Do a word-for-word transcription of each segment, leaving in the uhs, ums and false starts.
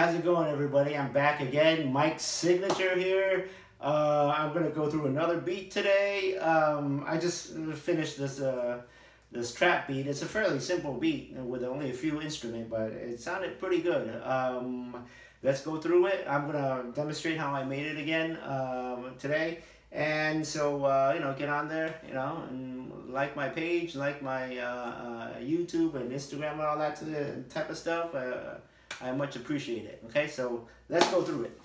how's it going, everybody? I'm back again, Mike Signature here. Uh, I'm gonna go through another beat today. Um, I just finished this uh, this trap beat. It's a fairly simple beat with only a few instruments, but it sounded pretty good. Um, let's go through it. I'm gonna demonstrate how I made it again um, today. And so uh, you know, get on there, you know, and like my page, like my uh, uh, YouTube and Instagram and all that type of stuff. Uh, I much appreciate it. Okay, so let's go through it.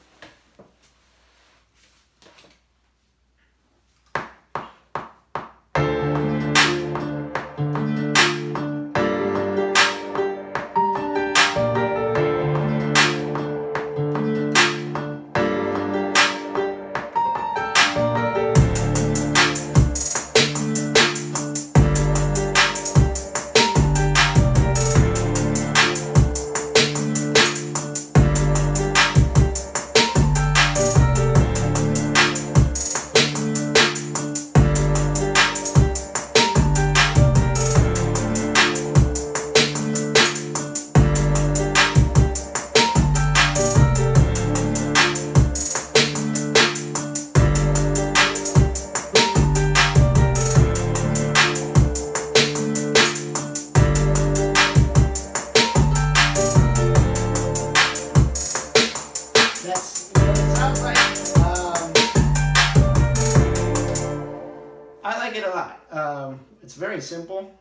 Um, it's very simple,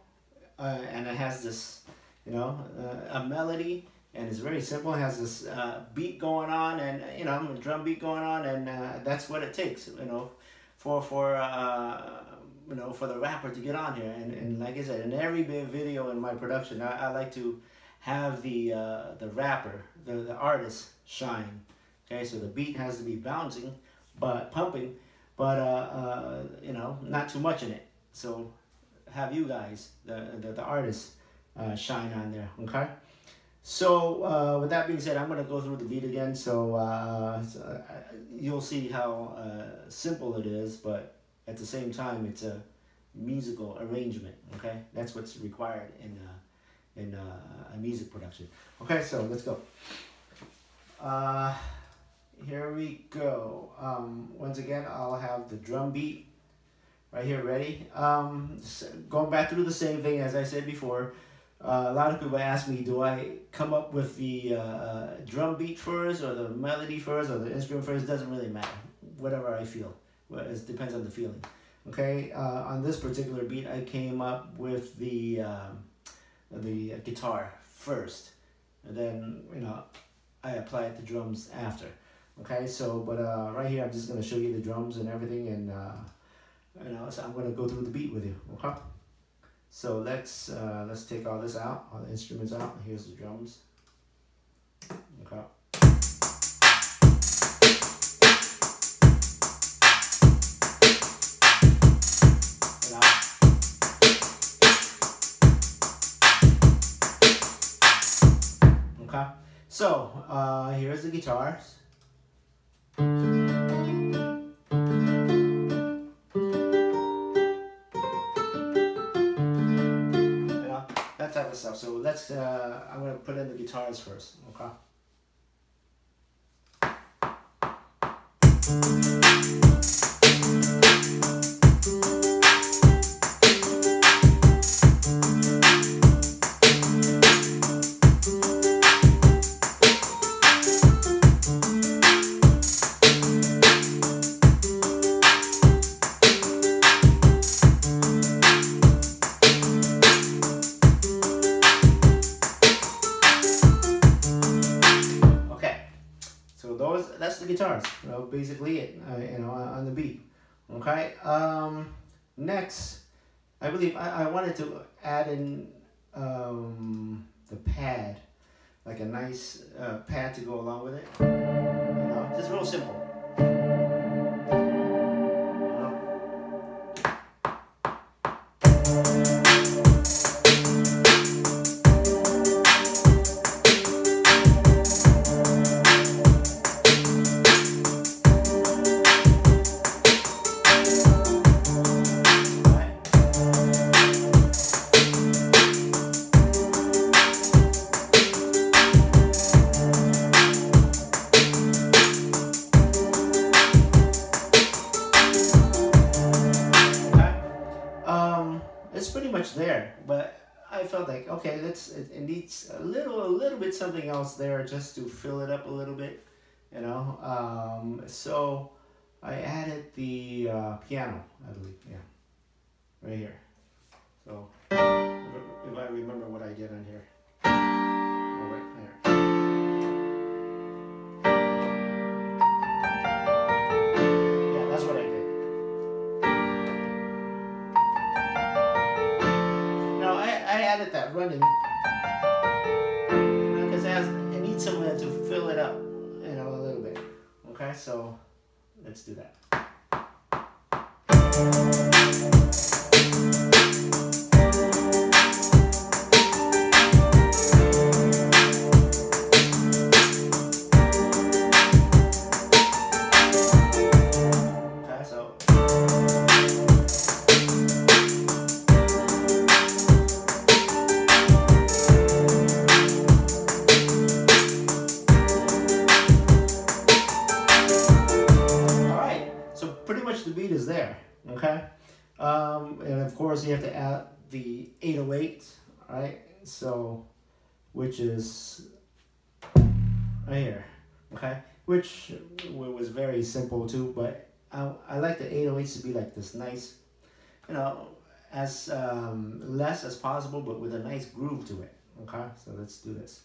uh, and it has this, you know, uh, a melody, and it's very simple. It has this uh, beat going on, and you know, a drum beat going on, and uh, that's what it takes, you know, for for uh, you know, for the rapper to get on here. And, and like I said, in every video in my production, I, I like to have the uh, the rapper, the the artist shine. Okay, so the beat has to be bouncing, but pumping, but uh, uh, you know, not too much in it. So have you guys, the, the, the artists, uh, shine on there, okay? So uh, with that being said, I'm gonna go through the beat again. So, uh, so uh, you'll see how uh, simple it is, but at the same time, it's a musical arrangement, okay? That's what's required in, uh, in uh, a music production. Okay, so let's go. Uh, here we go. Um, once again, I'll have the drum beat right here, ready? Um, going back through the same thing as I said before, uh, a lot of people ask me, do I come up with the uh, drum beat first, or the melody first, or the instrument first? It doesn't really matter, whatever I feel. It depends on the feeling, okay? Uh, on this particular beat, I came up with the, um, the guitar first, and then, you know, I applied the drums after, okay? So, but uh, right here, I'm just gonna show you the drums and everything, and uh, you know, so I'm gonna go through the beat with you, okay? So let's uh, let's take all this out, all the instruments out. Here's the drums, okay? Okay. So uh, here's the guitars. So let's, uh, I'm going to put in the guitars first, okay? Guitars, you know, basically it, uh, you know, on the beat, okay? Um, next, I believe I, I wanted to add in um, the pad, like a nice uh, pad to go along with it, you know, just real simple. felt like, okay, let's, it, it needs a little, a little bit something else there just to fill it up a little bit, you know. Um, so I added the uh, piano, I believe, yeah, right here. So if I remember what I did on here. That running, because it needs someone to fill it up, you know, a little bit. Okay, so let's do that. Okay, so. The beat is there, okay, um, and of course you have to add the eight oh eight, all right, so which is right here, okay, which was very simple too, but I, I like the eight oh eights to be like this nice, you know, as um, less as possible, but with a nice groove to it, okay, so let's do this.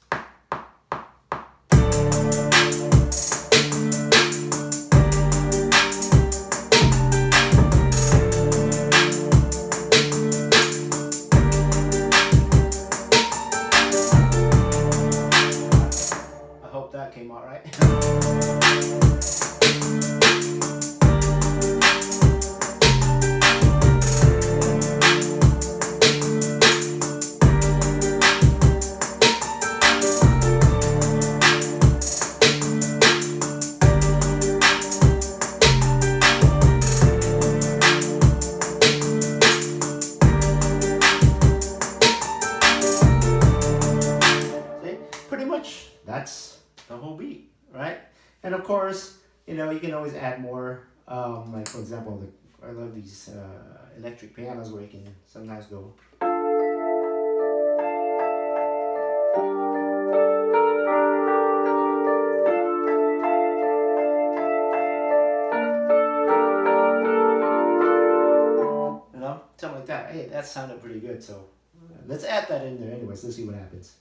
That's the whole beat, right? And of course, you know, you can always add more, um, like for example, the, I love these uh, electric pianos where you can sometimes go. You know, something like that. Hey, that sounded pretty good, so uh, let's add that in there anyways. Let's see what happens.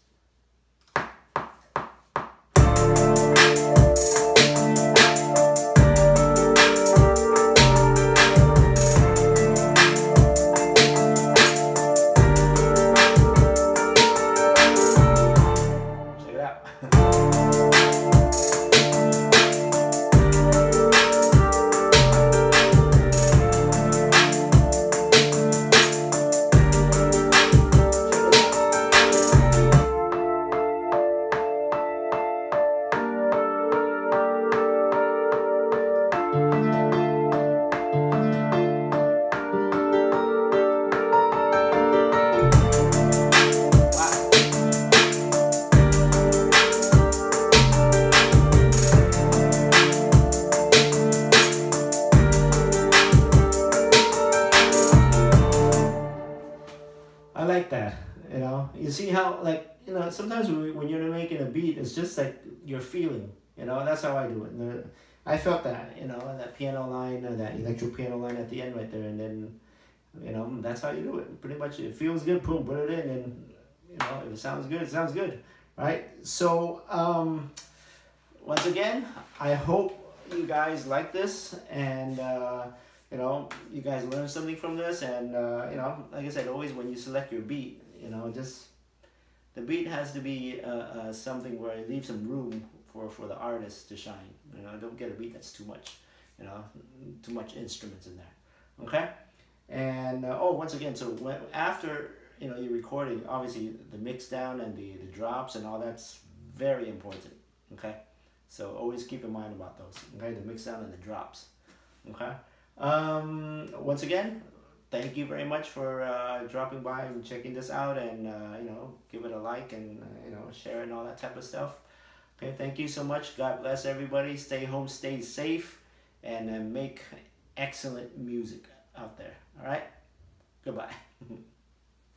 You see how, like, you know, sometimes when, we, when you're making a beat, it's just like you're feeling, you know, that's how I do it. And the, I felt that, you know, that piano line, or that electric piano line at the end right there, and then, you know, that's how you do it. Pretty much it feels good, boom, put it in, and, you know, if it sounds good, it sounds good, right? So, um, once again, I hope you guys like this, and, uh, you know, you guys learned something from this, and, uh, you know, like I said, always when you select your beat, you know, just the beat has to be uh, uh, something where it leaves some room for, for the artist to shine. You know, don't get a beat that's too much, you know, too much instruments in there, okay? And, uh, oh, once again, so when, after, you know, you're recording, obviously the mix down and the, the drops and all that's very important, okay? So always keep in mind about those, okay? The mix down and the drops, okay? Um, once again, thank you very much for uh, dropping by and checking this out, and uh, you know, give it a like, and uh, you know, share it and all that type of stuff. Okay, thank you so much. God bless everybody. Stay home, stay safe, and uh, make excellent music out there. All right, goodbye.